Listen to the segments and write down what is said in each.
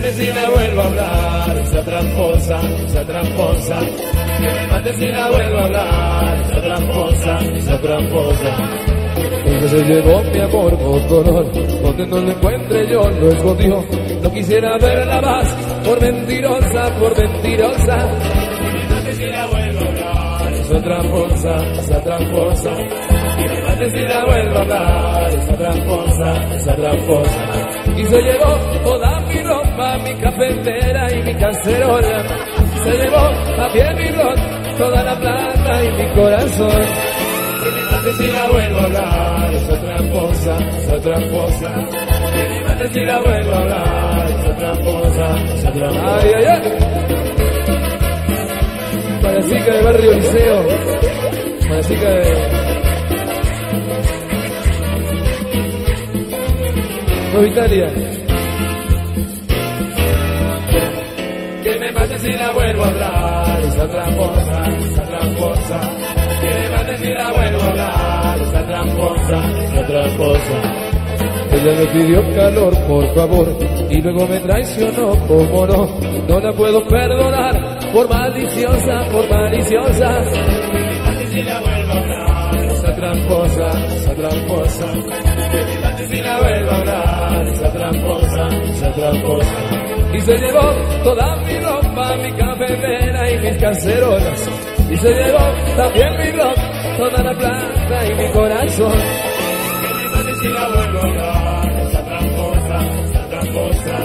mates si la vuelvo a hablar, esa tramposa, que me mates si la vuelvo a hablar, esa tramposa. Porque se llevó mi amor con color, donde no lo encuentre yo lo escondió. No quisiera verla más, por mentirosa, por mentirosa. Que me mates si la vuelvo a hablar, esa tramposa, esa tramposa. Que me mates si la vuelvo a hablar, esa tramposa, esa tramposa. Y se llevó toda mi ropa, mi cafetera y mi cacerola. Se llevó también mi ropa, toda la plata y mi corazón. Que si la vuelvo a hablar, es otra cosa, es otra cosa. Que me mate si la vuelvo a hablar, es otra cosa, es otra cosa. Ay, ay, ay. Parecica de barrio Liceo, parecica de... Nueva Italia. Que me mate si la vuelvo a hablar, es otra cosa, es otra cosa. Que me mate si la vuelvo a hablar, esa tramposa, esa tramposa. Ella me pidió calor, por favor, y luego me traicionó, como no. No la puedo perdonar, por maliciosa, por maliciosa. Que me mate si la vuelvo a hablar, esa tramposa, esa tramposa. Que me mate si la vuelvo a hablar, esa tramposa, esa tramposa. Y se llevó toda mi ropa, mi cafetera y mis cacerolas. Y se llevó también mi rock, toda la plata y mi corazón. Que me mate si la vuelvo a hablar, esa tramposa, esa tramposa.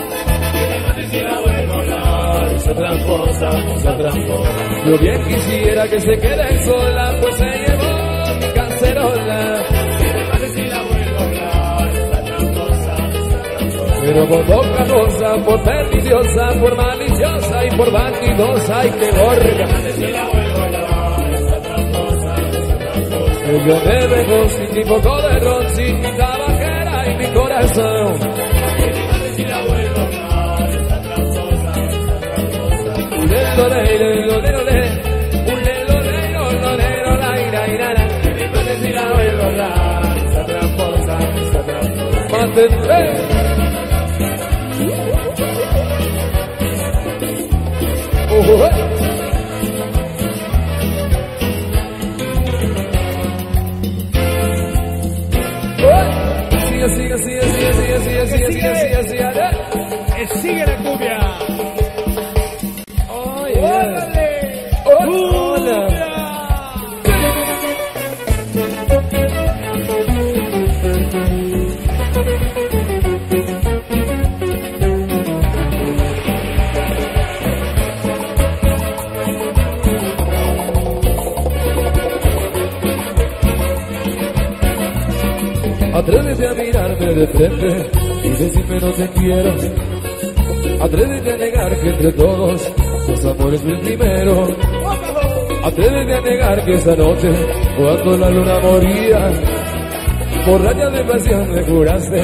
Que me mate si la vuelvo a hablar, esa tramposa, esa tramposa. Yo bien quisiera que se quede sola, pues se llevó mi cacerola. Que me mate si la vuelvo a hablar, esa tramposa, esa tramposa. Pero por poca cosa, por perniciosa, por maliciosa y por bandidosa y que borga. Yo me vengo sin mi poco de ron, sin mi tabajera y mi corazón. Que me mate si la vuelvo a hablar, esa tramposa, esa tramposa. Que me mate si la vuelvo a hablar, esa tramposa, esa tramposa. Mate. Sigue la cumbia. Oh, yeah. ¡Órale! ¡Hola! Atrévete a mirarme de frente y decirme no te quiero. Atrévete a negar que entre todos los amores fue el primero. Atrévete a negar que esa noche, cuando la luna moría, borracha de pasión me juraste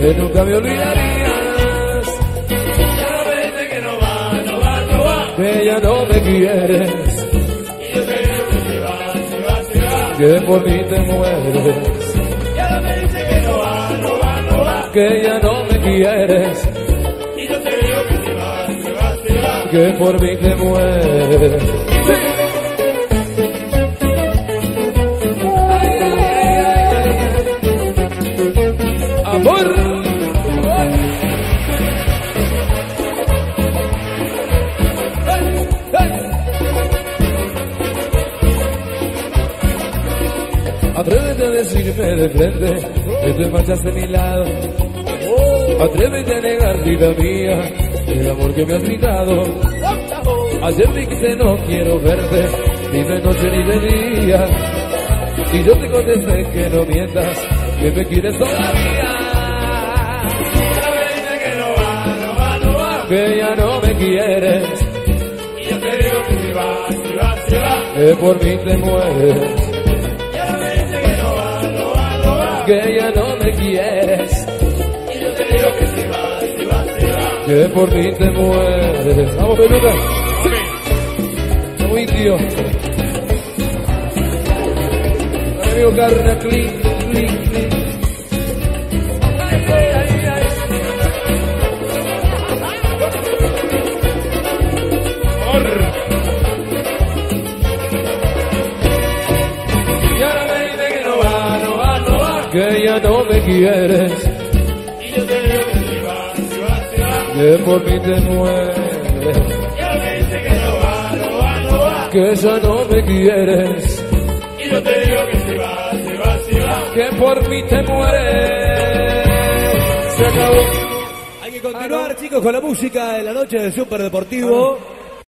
que nunca me olvidarías. Ya vete que no va, no va, no va, que ya no me quieres. Y yo creo que se va, se va, se va, que de por mí te mueres. Ya vete que no va, no va, no va, que ya no me quieres. Que por mí te mueres. Sí. Ay, ay, ay. Amor. Ay. Ay, ay. Atrévete a decirme de frente que te marchas de mi lado. Atrévete a negar, vida mía, el amor que me has gritado. Ayer dijiste no quiero verte, ni de noche ni de día, y yo te contesté que no mientas, que me quieres todavía. Ya vete que no va, no va, no va, que ya no me quieres. Y yo te digo que si va, si va, si va, que por mí te mueres. Ya vete que no va, no va, no va, que ya no me quieres. Y yo te digo que si va, si va, si va, que por mí te mueres. Vamos, peluca. Tío. Amigo Carna, clic, clic, clic. Ay, ay, ay. que ya no me quieres, y yo te veo que te vas, te vas, te vas, que por mí te mueres. Ya viste que no va, no va, no va, que ya no me quieres, y yo te digo que te vas, te vas, te vas, que por mí te mueres. Se acabó. Hay que continuar, chicos, con la música de la noche del Superdeportivo.